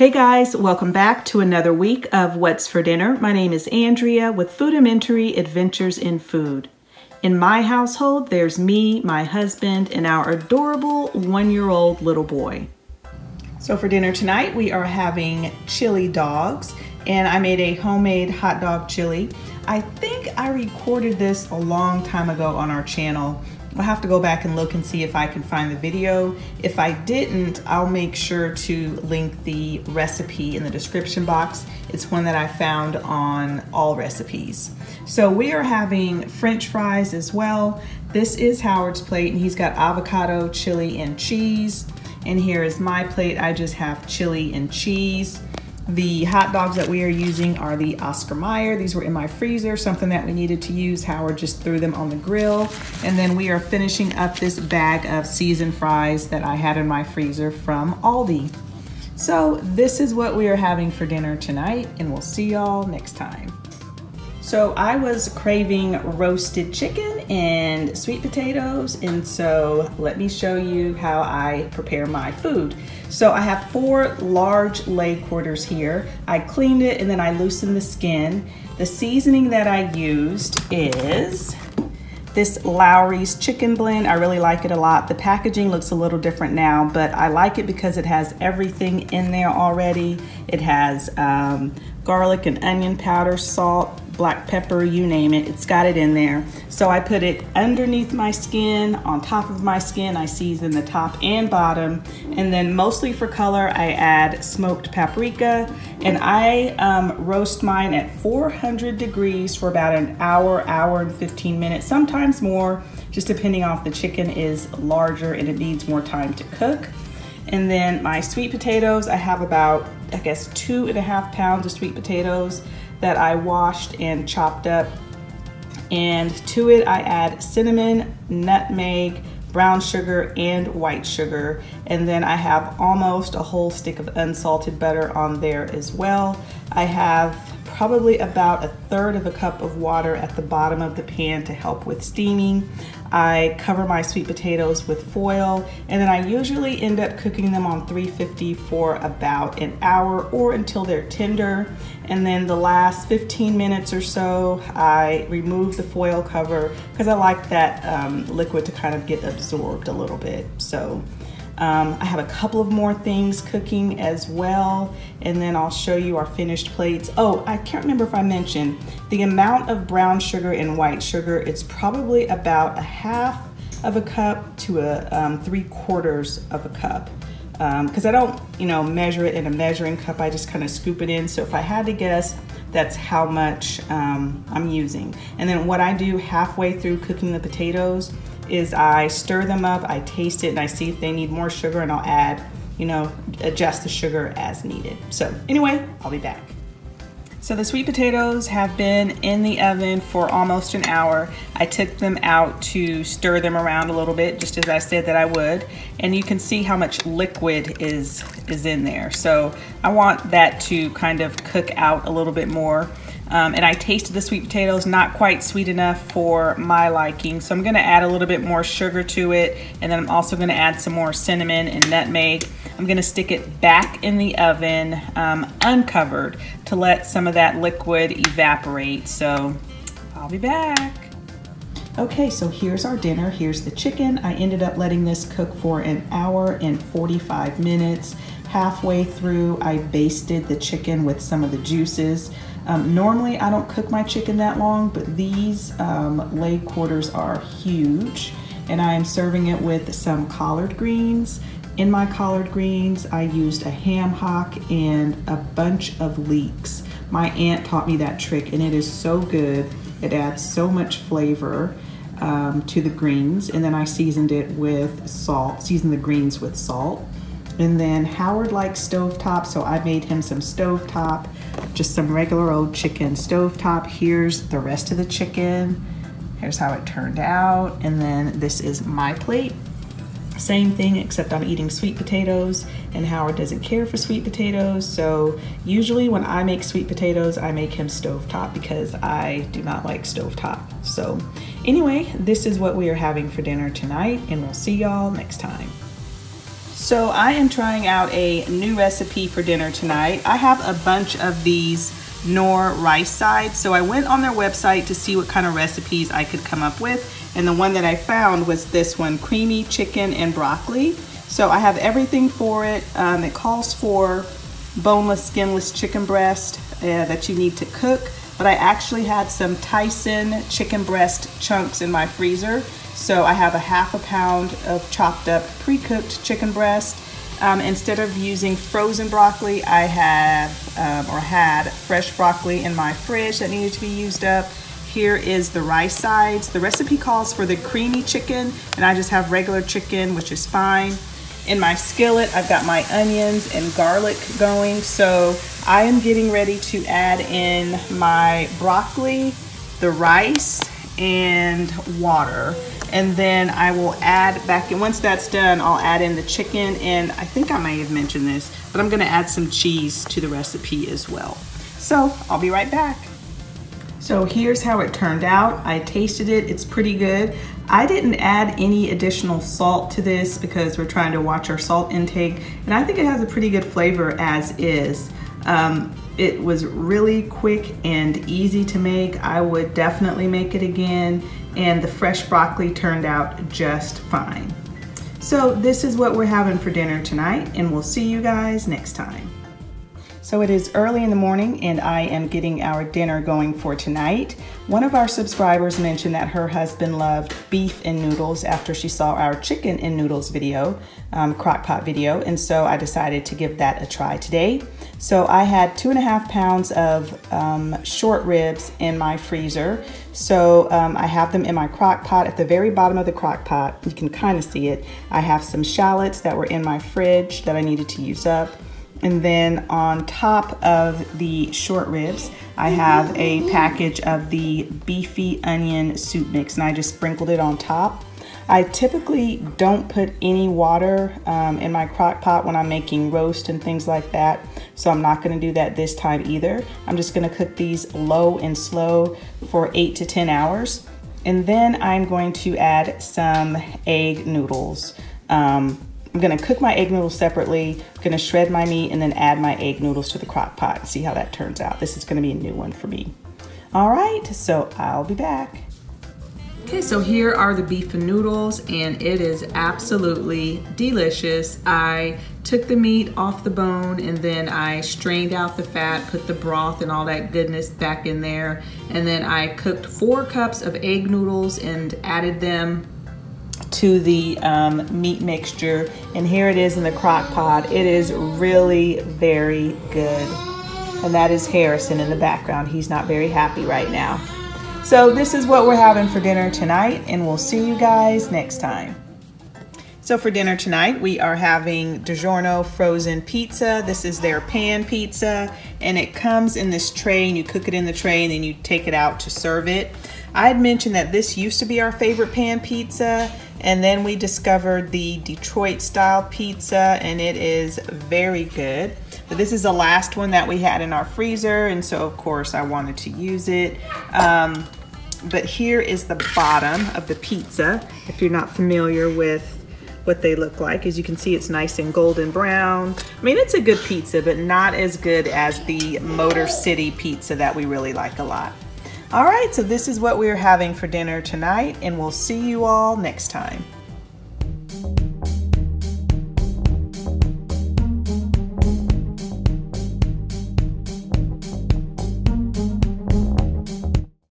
Hey guys, welcome back to another week of What's for Dinner. My name is Andrea with Foodimentary Adventures in Food. In my household, there's me, my husband, and our adorable one-year-old little boy. So for dinner tonight, we are having chili dogs, and I made a homemade hot dog chili. I think I recorded this a long time ago on our channel. I'll have to go back and look and see if I can find the video. If I didn't, I'll make sure to link the recipe in the description box. It's one that I found on All Recipes. So we are having French fries as well. This is Howard's plate, and he's got avocado, chili, and cheese. And here is my plate. I just have chili and cheese. The hot dogs that we are using are the Oscar Mayer. These were in my freezer, something that we needed to use. Howard just threw them on the grill. And then we are finishing up this bag of seasoned fries that I had in my freezer from Aldi. So this is what we are having for dinner tonight, and we'll see y'all next time. So I was craving roasted chicken and sweet potatoes, and so let me show you how I prepare my food. So I have 4 large leg quarters here. I cleaned it and then I loosened the skin. The seasoning that I used is this Lawry's chicken blend. I really like it a lot. The packaging looks a little different now, but I like it because it has everything in there already. It has garlic and onion powder, salt, black pepper, you name it, it's got it in there. So I put it underneath my skin, on top of my skin, I season the top and bottom, and then mostly for color, I add smoked paprika, and I roast mine at 400 degrees for about an hour, hour and 15 minutes, sometimes more, just depending on if the chicken is larger and it needs more time to cook. And then my sweet potatoes, I have about, I guess, 2.5 pounds of sweet potatoes that I washed and chopped up. And to it, I add cinnamon, nutmeg, brown sugar, and white sugar. And then I have almost a whole stick of unsalted butter on there as well. I have probably about 1/3 of a cup of water at the bottom of the pan to help with steaming. I cover my sweet potatoes with foil, and then I usually end up cooking them on 350 for about an hour or until they're tender. And then the last 15 minutes or so, I remove the foil cover because I like that liquid to kind of get absorbed a little bit. So I have a couple of more things cooking as well, and then I'll show you our finished plates. Oh, I can't remember if I mentioned the amount of brown sugar and white sugar. It's probably about 1/2 of a cup to 3/4 of a cup. Because I don't, measure it in a measuring cup. I just kind of scoop it in. So if I had to guess, that's how much I'm using. And then what I do halfway through cooking the potatoes is I stir them up, I taste it, and I see if they need more sugar, and I'll add, adjust the sugar as needed. So anyway, I'll be back. So the sweet potatoes have been in the oven for almost an hour. I took them out to stir them around a little bit, just as I said that I would. And you can see how much liquid is in there. So I want that to kind of cook out a little bit more. And I tasted the sweet potatoes, not quite sweet enough for my liking. So I'm gonna add a little bit more sugar to it. And then I'm also gonna add some more cinnamon and nutmeg. I'm gonna stick it back in the oven, uncovered, to let some of that liquid evaporate. So I'll be back. Okay, so here's our dinner. Here's the chicken. I ended up letting this cook for an hour and 45 minutes. Halfway through, I basted the chicken with some of the juices. Normally, I don't cook my chicken that long, but these leg quarters are huge, and I am serving it with some collard greens. In my collard greens, I used a ham hock and a bunch of leeks. My aunt taught me that trick, and it is so good. It adds so much flavor to the greens, and then I seasoned it with salt, seasoned the greens with salt. And then Howard likes stovetop, so I made him some stovetop, just some regular old chicken stovetop. Here's the rest of the chicken. Here's how it turned out. And then this is my plate. Same thing, except I'm eating sweet potatoes, and Howard doesn't care for sweet potatoes. So usually when I make sweet potatoes, I make him stovetop because I do not like stovetop. So anyway, this is what we are having for dinner tonight, and we'll see y'all next time. So I am trying out a new recipe for dinner tonight. I have a bunch of these Knorr rice sides, so I went on their website to see what kind of recipes I could come up with, and the one that I found was this one, creamy chicken and broccoli. So I have everything for it. It calls for boneless, skinless chicken breast that you need to cook, but I actually had some Tyson chicken breast chunks in my freezer. So I have a half a pound of chopped up pre-cooked chicken breast. Instead of using frozen broccoli, I had fresh broccoli in my fridge that needed to be used up. Here is the rice sides. The recipe calls for the creamy chicken, and I just have regular chicken, which is fine. In my skillet, I've got my onions and garlic going, so I am getting ready to add in my broccoli, the rice, and water. And then I will add back in, once that's done, I'll add in the chicken, and I think I may have mentioned this, but I'm gonna add some cheese to the recipe as well. So I'll be right back. So here's how it turned out. I tasted it, it's pretty good. I didn't add any additional salt to this because we're trying to watch our salt intake, and I think it has a pretty good flavor as is. It was really quick and easy to make. I would definitely make it again, and the fresh broccoli turned out just fine. So this is what we're having for dinner tonight, and we'll see you guys next time. So it is early in the morning, and I am getting our dinner going for tonight. One of our subscribers mentioned that her husband loved beef and noodles after she saw our chicken and noodles video, crockpot video, and so I decided to give that a try today. So I had 2.5 pounds of short ribs in my freezer. So I have them in my crock pot. At the very bottom of the crock pot, you can kind of see it, I have some shallots that were in my fridge that I needed to use up. And then on top of the short ribs, I have a package of the beefy onion soup mix, and I just sprinkled it on top. I typically don't put any water in my crock pot when I'm making roast and things like that, so I'm not gonna do that this time either. I'm just gonna cook these low and slow for 8 to 10 hours. And then I'm going to add some egg noodles. I'm gonna cook my egg noodles separately, I'm gonna shred my meat, and then add my egg noodles to the crock pot and see how that turns out. This is gonna be a new one for me. All right, so I'll be back. Okay, so here are the beef and noodles, and it is absolutely delicious. I took the meat off the bone, and then I strained out the fat, put the broth and all that goodness back in there, and then I cooked 4 cups of egg noodles and added them to the meat mixture, and here it is in the crock pot. It is really very good, and that is Harrison in the background. He's not very happy right now. So this is what we're having for dinner tonight, and we'll see you guys next time. So for dinner tonight, we are having DiGiorno frozen pizza. This is their pan pizza, and it comes in this tray, and you cook it in the tray, and then you take it out to serve it. I had mentioned that this used to be our favorite pan pizza, and then we discovered the Detroit style pizza, and it is very good. But this is the last one that we had in our freezer, and so of course I wanted to use it. But here is the bottom of the pizza, if you're not familiar with what they look like. As you can see, it's nice and golden brown. I mean, it's a good pizza, but not as good as the Motor City pizza that we really like a lot. All right, so this is what we're having for dinner tonight, and we'll see you all next time.